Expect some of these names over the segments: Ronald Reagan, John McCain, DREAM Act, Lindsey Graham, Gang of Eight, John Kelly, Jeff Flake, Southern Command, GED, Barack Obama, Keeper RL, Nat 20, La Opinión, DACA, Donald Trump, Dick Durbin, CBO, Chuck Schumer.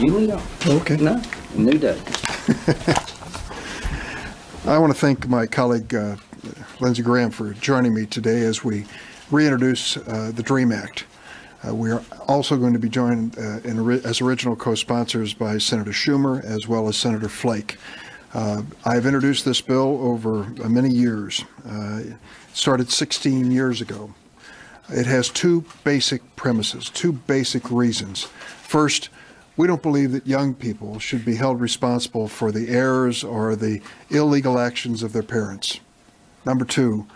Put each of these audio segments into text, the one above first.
You lead off. Okay. No, new day. I want to thank my colleague, Lindsey Graham, for joining me today as we reintroduce the DREAM Act. We are also going to be joined as original co-sponsors by Senator Schumer as well as Senator Flake. I've introduced this bill over many years. It started 16 years ago. It has two basic premises, two basic reasons. First, we don't believe that young people should be held responsible for the errors or the illegal actions of their parents. Number two,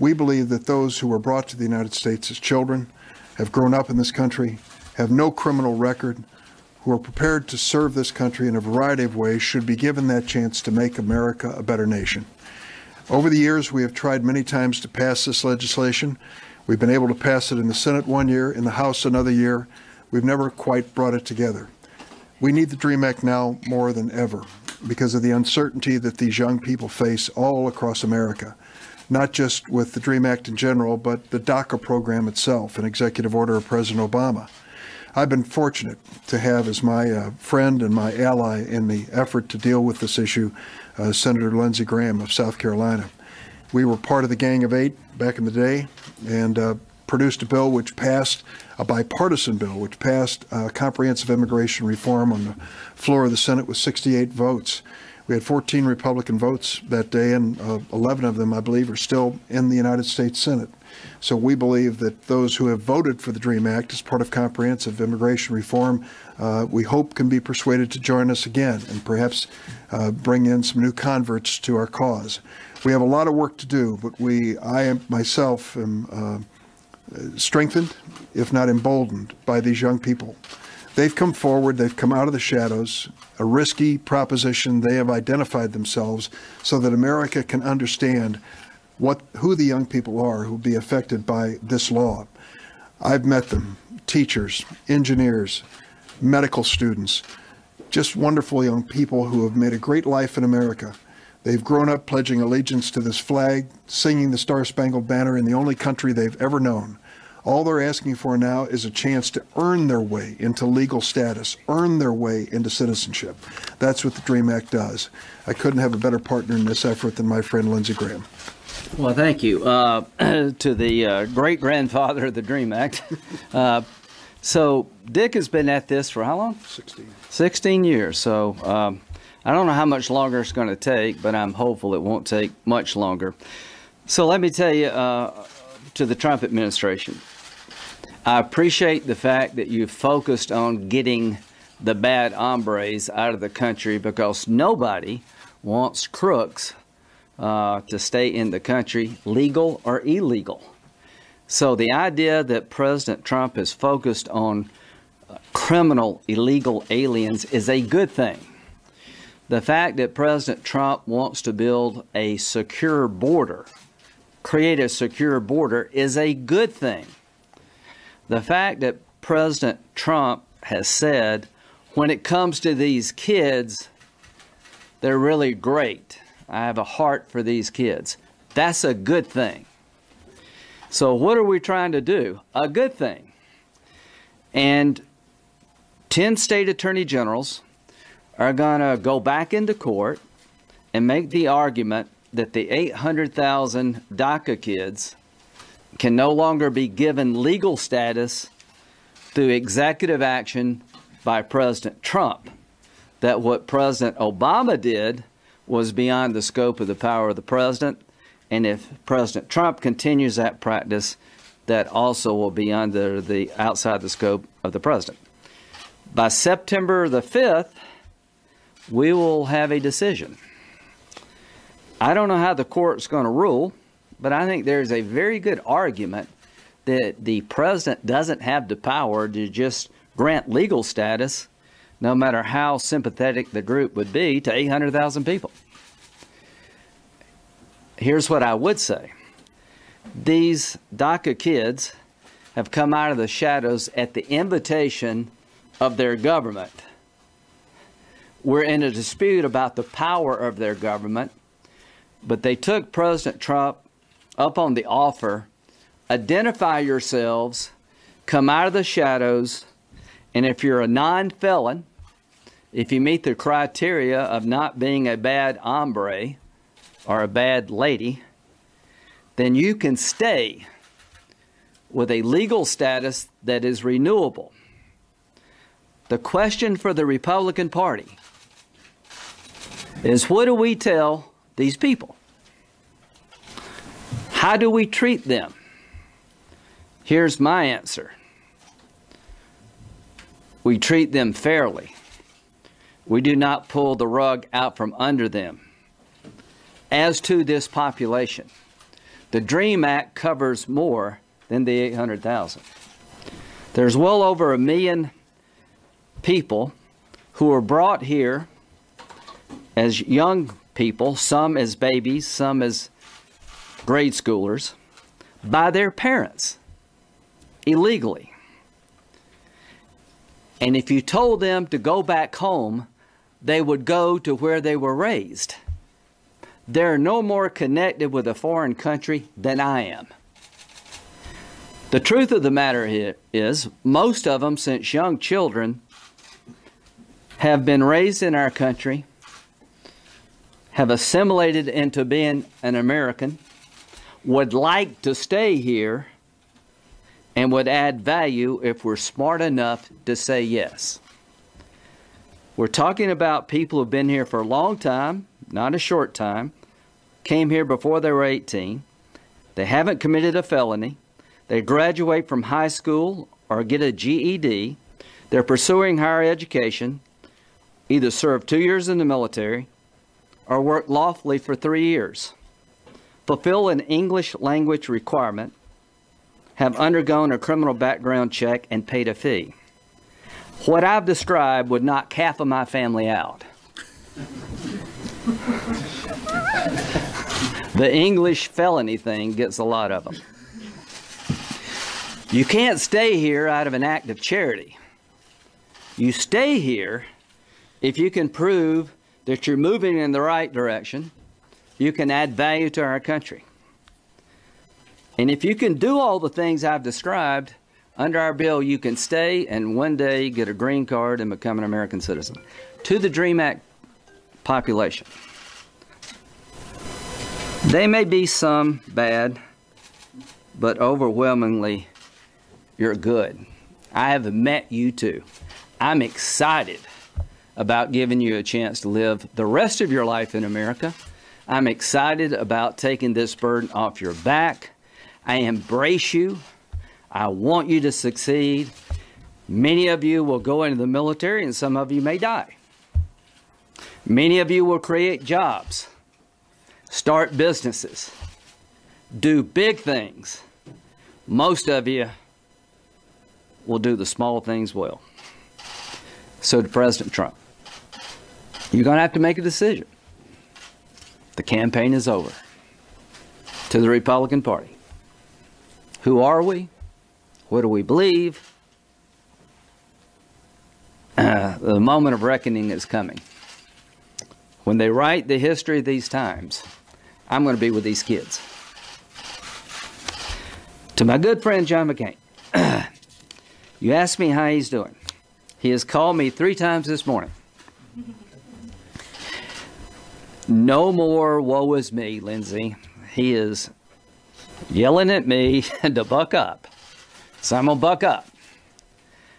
we believe that those who were brought to the United States as children, have grown up in this country, have no criminal record, who are prepared to serve this country in a variety of ways, should be given that chance to make America a better nation. Over the years, we have tried many times to pass this legislation. We've been able to pass it in the Senate one year, in the House another year. We've never quite brought it together. We need the DREAM Act now more than ever because of the uncertainty that these young people face all across America, not just with the DREAM Act in general, but the DACA program itself, an executive order of President Obama. I've been fortunate to have as my friend and my ally in the effort to deal with this issue, Senator Lindsey Graham of South Carolina. We were part of the Gang of Eight back in the day and produced a bill which passed, a bipartisan bill, which passed comprehensive immigration reform on the floor of the Senate with 68 votes. We had 14 Republican votes that day, and 11 of them, I believe, are still in the United States Senate. So we believe that those who have voted for the DREAM Act as part of comprehensive immigration reform, we hope can be persuaded to join us again and perhaps bring in some new converts to our cause. We have a lot of work to do, but I myself am strengthened, if not emboldened, by these young people. They've come forward, they've come out of the shadows, a risky proposition. They have identified themselves so that America can understand who the young people are who will be affected by this law. I've met them, teachers, engineers, medical students, just wonderful young people who have made a great life in America. They've grown up pledging allegiance to this flag, singing the Star-Spangled Banner in the only country they've ever known. All they're asking for now is a chance to earn their way into legal status, earn their way into citizenship. That's what the DREAM Act does. I couldn't have a better partner in this effort than my friend Lindsey Graham. Well, thank you to the great-grandfather of the DREAM Act. So Dick has been at this for how long? 16 years. So I don't know how much longer it's going to take, but I'm hopeful it won't take much longer. So let me tell you, to the Trump administration, I appreciate the fact that you focused on getting the bad hombres out of the country, because nobody wants crooks to stay in the country, legal or illegal. So the idea that President Trump is focused on criminal illegal aliens is a good thing. The fact that President Trump wants to build a secure border, create a secure border, is a good thing. The fact that President Trump has said, when it comes to these kids, they're really great. I have a heart for these kids. That's a good thing. So what are we trying to do? A good thing. And 10 state attorney generals are going to go back into court and make the argument that the 800,000 DACA kids can no longer be given legal status through executive action by President Trump, that what President Obama did was beyond the scope of the power of the president, and if President Trump continues that practice, that also will be under the outside the scope of the president. By September the 5th, we will have a decision. I don't know how the court's going to rule, but I think there's a very good argument that the president doesn't have the power to just grant legal status, no matter how sympathetic the group would be, to 800,000 people. Here's what I would say. These DACA kids have come out of the shadows at the invitation of their government. We're in a dispute about the power of their government, but they took President Trump up on the offer, identify yourselves, come out of the shadows, and if you're a non-felon, if you meet the criteria of not being a bad hombre or a bad lady, then you can stay with a legal status that is renewable. The question for the Republican Party is, what do we tell these people? How do we treat them? Here's my answer. We treat them fairly. We do not pull the rug out from under them. As to this population, the DREAM Act covers more than the 800,000. There's well over 1 million people who were brought here as young people, some as babies, some as grade schoolers, by their parents, illegally. And if you told them to go back home, they would go to where they were raised. They're no more connected with a foreign country than I am. The truth of the matter here is, most of them, since young children, have been raised in our country, have assimilated into being an American, would like to stay here, and would add value if we're smart enough to say yes. We're talking about people who've been here for a long time, not a short time, came here before they were 18, they haven't committed a felony, they graduate from high school or get a GED, they're pursuing higher education, either serve 2 years in the military or work lawfully for 3 years, fulfill an English language requirement, have undergone a criminal background check and paid a fee. What I've described would knock half of my family out. The English felony thing gets a lot of them. You can't stay here out of an act of charity. You stay here if you can prove that you're moving in the right direction, you can add value to our country. And if you can do all the things I've described, under our bill, you can stay and one day get a green card and become an American citizen. To the DREAM Act population, they may be some bad, but overwhelmingly, you're good. I have met you too. I'm excited about giving you a chance to live the rest of your life in America. I'm excited about taking this burden off your back. I embrace you. I want you to succeed. Many of you will go into the military and some of you may die. Many of you will create jobs, start businesses, do big things. Most of you will do the small things well. So to President Trump, you're going to have to make a decision. The campaign is over. To the Republican Party, who are we? What do we believe? The moment of reckoning is coming. When they write the history of these times, I'm going to be with these kids. To my good friend John McCain, you asked me how he's doing. He has called me 3 times this morning. No more woe is me, Lindsey. He is yelling at me to buck up. So I'm going to buck up.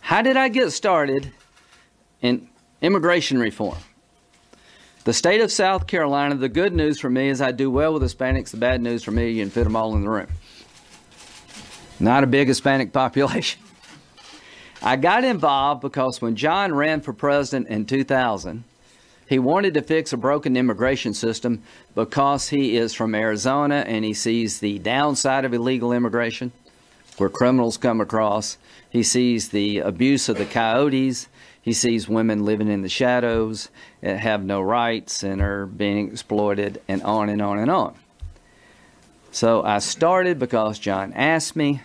How did I get started in immigration reform? The state of South Carolina, the good news for me is I do well with Hispanics. The bad news for me, you can fit them all in the room. Not a big Hispanic population. I got involved because when John ran for president in 2000, he wanted to fix a broken immigration system because he is from Arizona and he sees the downside of illegal immigration, where criminals come across. He sees the abuse of the coyotes. He sees women living in the shadows and have no rights and are being exploited and on and on and on. So I started because John asked me.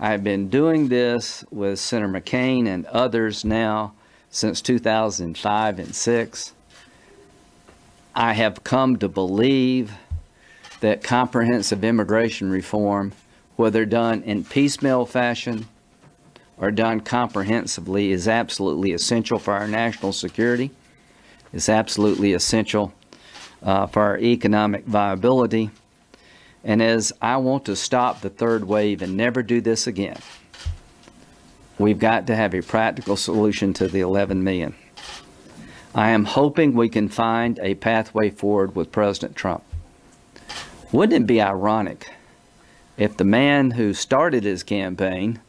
I've been doing this with Senator McCain and others now since 2005 and 6. I have come to believe that comprehensive immigration reform, whether done in piecemeal fashion are done comprehensively is absolutely essential for our national security. It's absolutely essential for our economic viability. And as I want to stop the third wave and never do this again, we've got to have a practical solution to the 11 million. I am hoping we can find a pathway forward with President Trump. Wouldn't it be ironic if the man who started his campaign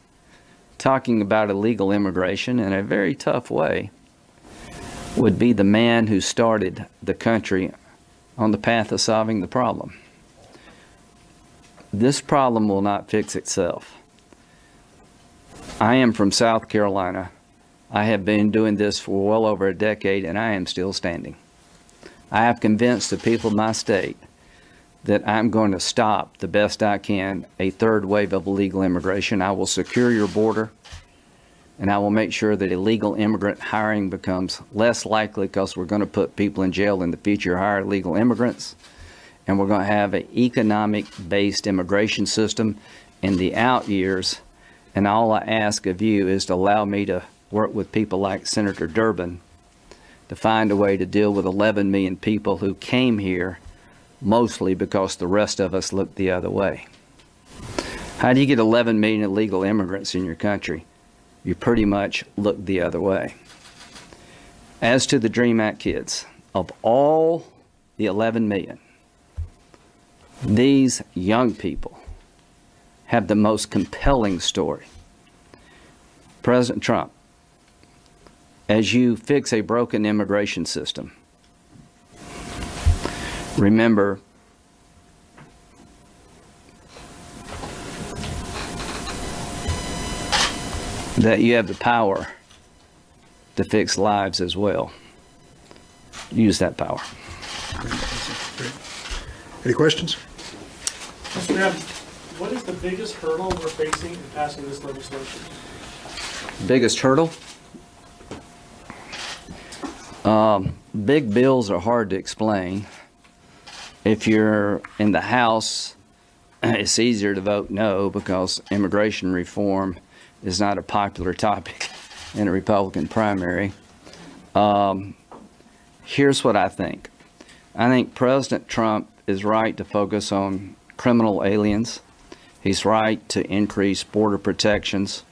talking about illegal immigration in a very tough way would be the man who started the country on the path of solving the problem? This problem will not fix itself. I am from South Carolina. I have been doing this for well over a decade, and I am still standing. I have convinced the people of my state that I'm going to stop, the best I can, a third wave of illegal immigration. I will secure your border, and I will make sure that illegal immigrant hiring becomes less likely, because we're going to put people in jail in the future, hire illegal immigrants, and we're going to have an economic-based immigration system in the out years. And all I ask of you is to allow me to work with people like Senator Durbin to find a way to deal with 11 million people who came here mostly because the rest of us looked the other way. How do you get 11 million illegal immigrants in your country? You pretty much look the other way. As to the DREAM Act kids, of all the 11 million, these young people have the most compelling story. President Trump, as you fix a broken immigration system, remember that you have the power to fix lives as well. Use that power. Any questions? Mr. Graham, what is the biggest hurdle we're facing in passing this legislation? Biggest hurdle? Big bills are hard to explain. If you're in the House, it's easier to vote no, because immigration reform is not a popular topic in a Republican primary. Here's what I think. I think President Trump is right to focus on criminal aliens. He's right to increase border protections.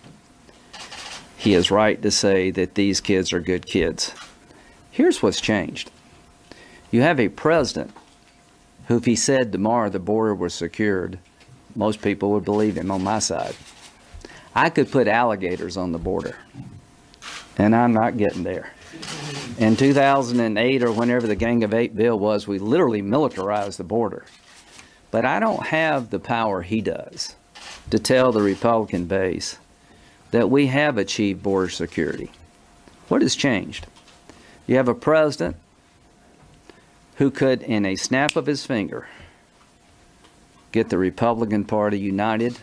He is right to say that these kids are good kids. Here's what's changed. You have a president who, if he said tomorrow the border was secured, most people would believe him on my side. I could put alligators on the border, and I'm not getting there. In 2008, or whenever the Gang of Eight bill was, we literally militarized the border. But I don't have the power he does to tell the Republican base that we have achieved border security. What has changed? You have a president who could, in a snap of his finger, get the Republican Party united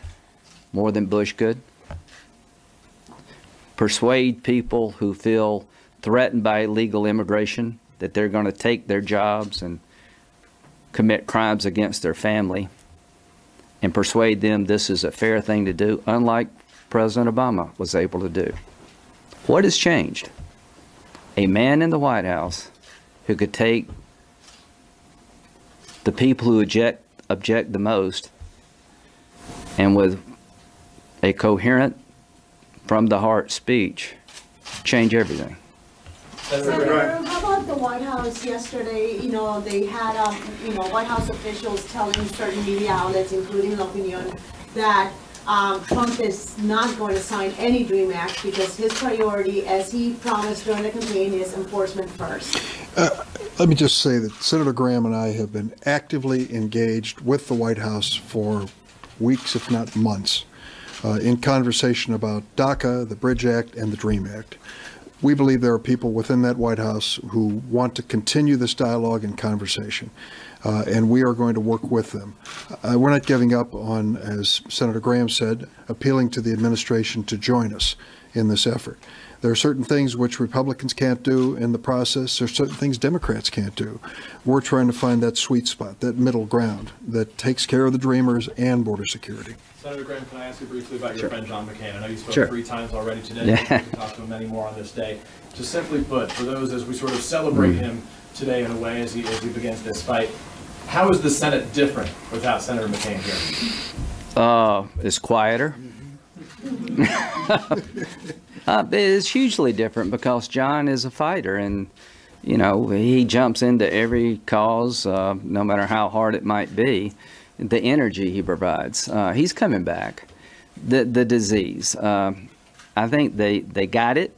more than Bush could, persuade people who feel threatened by illegal immigration that they're going to take their jobs and commit crimes against their family, and persuade them this is a fair thing to do, unlike President Obama was able to do. What has changed? A man in the White House who could take the people who object the most, and with a coherent, from the heart speech, change everything. Senator, how about the White House yesterday? You know, they had, White House officials telling certain media outlets, including La Opinión, that Trump is not going to sign any DREAM Act because his priority, as he promised during the campaign, is enforcement first. Let me just say that Senator Graham and I have been actively engaged with the White House for weeks, if not months, in conversation about DACA, the Bridge Act, and the DREAM Act. We believe there are people within that White House who want to continue this dialogue and conversation, and we are going to work with them. We're not giving up on, as Senator Graham said, appealing to the administration to join us in this effort. There are certain things which Republicans can't do in the process. There are certain things Democrats can't do. We're trying to find that sweet spot, that middle ground that takes care of the dreamers and border security. Senator Graham, can I ask you briefly about your friend John McCain? I know you spoke 3 times already today. Yeah. We'll talk to him many more on this day. Just simply put, for those as we sort of celebrate him today in a way as he begins this fight, how is the Senate different without Senator McCain here? It's quieter. It's hugely different because John is a fighter, and you know he jumps into every cause, no matter how hard it might be. The energy he provides, he's coming back. The disease, I think they got it.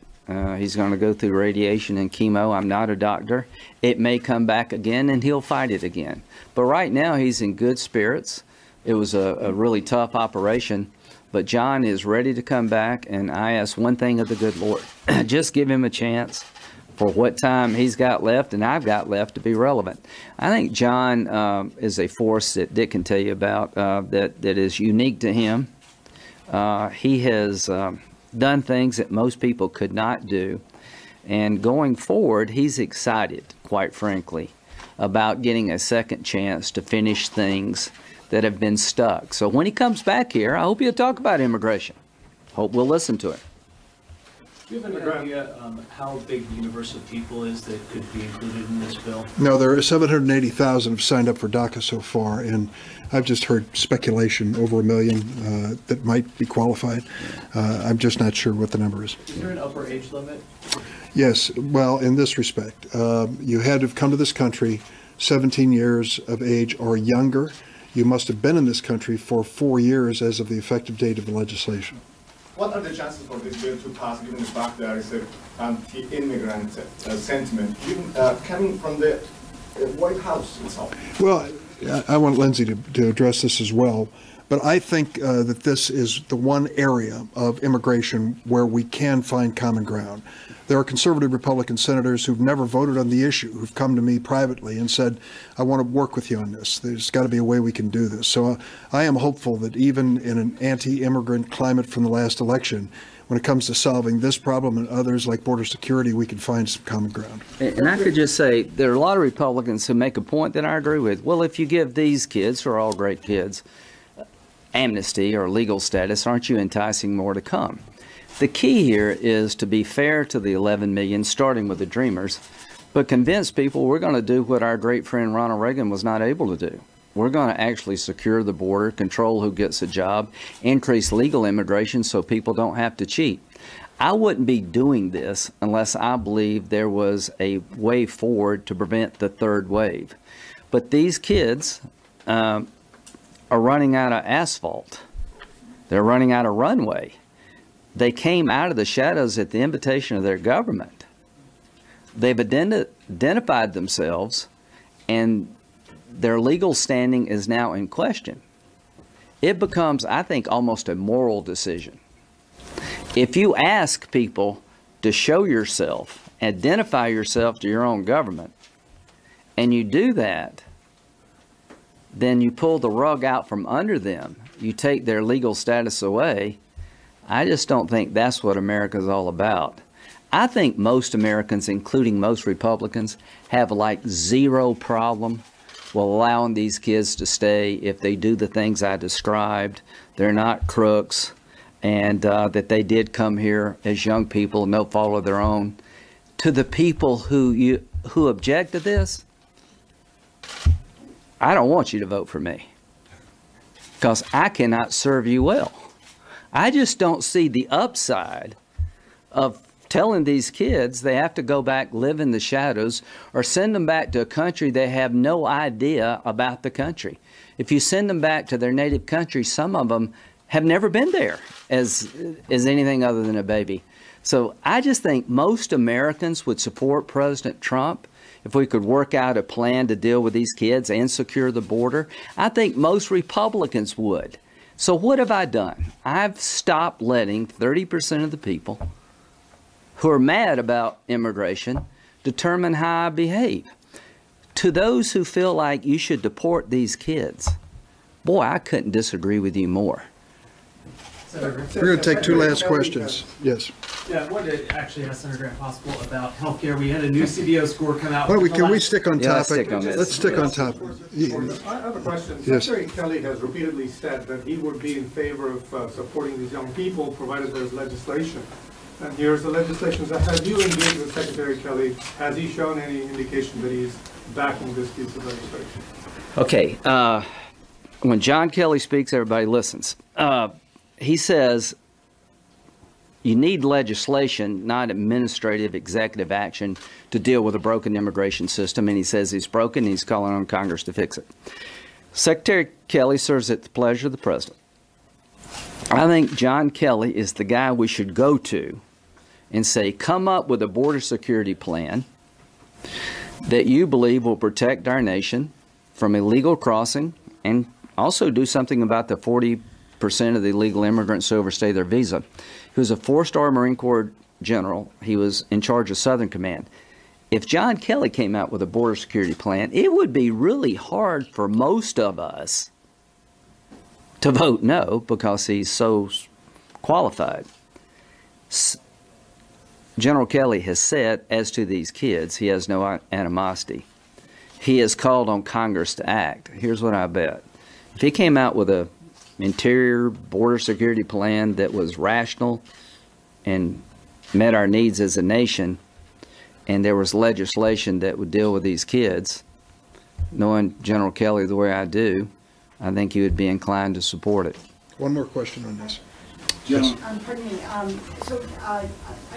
He's going to go through radiation and chemo. I'm not a doctor. It may come back again, and he'll fight it again. But right now he's in good spirits. It was a really tough operation. But John is ready to come back, and I ask one thing of the good Lord. Just give him a chance for what time he's got left and I've got left to be relevant. I think John is a force that Dick can tell you about that is unique to him. He has done things that most people could not do. And going forward, he's excited, quite frankly, about getting a second chance to finish things that have been stuck. So when he comes back here, I hope he'll talk about immigration. Hope we'll listen to him. Do you have any idea how big the universe of people is that could be included in this bill? No, there are 780,000 have signed up for DACA so far, and I've just heard speculation over 1 million that might be qualified. I'm just not sure what the number is. Is there an upper age limit? Yes, well, in this respect, you had to have come to this country 17 years of age or younger. You must have been in this country for 4 years as of the effective date of the legislation. What are the chances for this bill to pass, given the fact there is an anti-immigrant sentiment coming from the White House itself? Well, I want Lindsey to address this as well, but I think that this is the one area of immigration where we can find common ground. There are conservative Republican senators who've never voted on the issue, who've come to me privately and said, I want to work with you on this. There's got to be a way we can do this. So I am hopeful that even in an anti-immigrant climate from the last election, when it comes to solving this problem and others like border security, we can find some common ground. And I could just say, there are a lot of Republicans who make a point that I agree with. Well, if you give these kids, who are all great kids, amnesty or legal status, aren't you enticing more to come? The key here is to be fair to the 11 million, starting with the Dreamers, but convince people we're going to do what our great friend Ronald Reagan was not able to do. We're going to actually secure the border, control who gets a job, increase legal immigration so people don't have to cheat. I wouldn't be doing this unless I believed there was a way forward to prevent the third wave. But these kids are running out of asphalt. They're running out of runway. They came out of the shadows at the invitation of their government. They've identified themselves, and their legal standing is now in question. It becomes, I think, almost a moral decision. If you ask people to show yourself, identify yourself to your own government, and you do that, then you pull the rug out from under them. You take their legal status away. I just don't think that's what America's all about. I think most Americans, including most Republicans, have like zero problem with allowing these kids to stay if they do the things I described. They're not crooks, and that they did come here as young people, no fault of their own. To the people who object to this, I don't want you to vote for me because I cannot serve you well. I just don't see the upside of telling these kids they have to go back, live in the shadows, or send them back to a country they have no idea about the country. If you send them back to their native country, some of them have never been there as anything other than a baby. So I just think most Americans would support President Trump if we could work out a plan to deal with these kids and secure the border. I think most Republicans would. So what have I done? I've stopped letting 30% of the people who are mad about immigration determine how I behave. To those who feel like you should deport these kids, boy, I couldn't disagree with you more. We're going to take two last questions. Yes. Yeah, I wanted to actually ask Senator Grant Possible about health care. We had a new CBO score come out. Well, can we stick on topic? Yeah, let's stick on topic. I have a question. Yes. Secretary Kelly has repeatedly said that he would be in favor of supporting these young people, provided there's legislation. And here's the legislation. Have you engaged with Secretary Kelly? Has he shown any indication that he's backing this piece of legislation? Okay. When John Kelly speaks, everybody listens. He says you need legislation, not administrative executive action, to deal with a broken immigration system. And he says he's broken. And he's calling on Congress to fix it. Secretary Kelly serves at the pleasure of the president. I think John Kelly is the guy we should go to and say, come up with a border security plan that you believe will protect our nation from illegal crossing and also do something about the 40% of the illegal immigrants who overstay their visa. He was a four-star Marine Corps general. He was in charge of Southern Command. If John Kelly came out with a border security plan, it would be really hard for most of us to vote no because he's so qualified. General Kelly has said, as to these kids, he has no animosity. He has called on Congress to act. Here's what I bet. If he came out with an interior border security plan that was rational and met our needs as a nation, and there was legislation that would deal with these kids, knowing General Kelly the way I do, I think he would be inclined to support it. One more question on this. Yes. Pardon me. I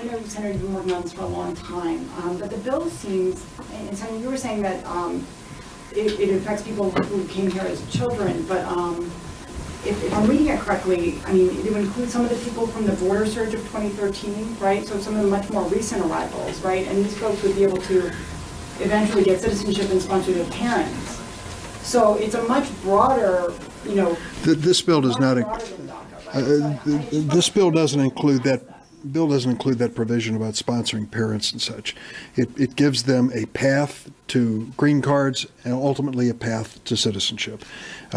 know, Senator, you've been working on this for a long time, but the bill seems, and Senator, you were saying that it affects people who came here as children, but if I'm reading it correctly, I mean, it would include some of the people from the border surge of 2013, right? So some of the much more recent arrivals, right? And these folks would be able to eventually get citizenship and sponsor their parents. So it's a much broader, you know. This bill does not. This bill doesn't include that. Bill doesn't include that provision about sponsoring parents and such. It gives them a path to green cards and ultimately a path to citizenship.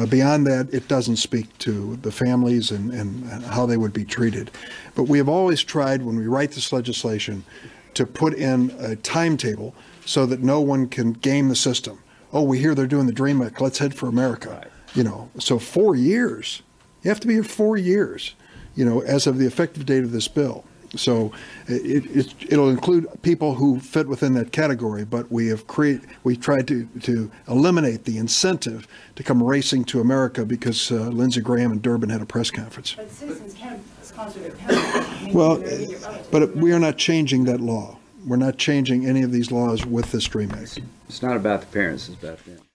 Beyond that, it doesn't speak to the families and how they would be treated. But we have always tried, when we write this legislation, to put in a timetable so that no one can game the system. Oh, we hear they're doing the DREAM Act. Let's head for America. Right. You know, so 4 years. You have to be here 4 years, you know, as of the effective date of this bill. So it'll include people who fit within that category, but we tried to eliminate the incentive to come racing to America because Lindsey Graham and Durbin had a press conference. But citizens can sponsor their parents. Well, but we are not changing that law. We're not changing any of these laws with this DREAM Act. It's not about the parents, it's about them.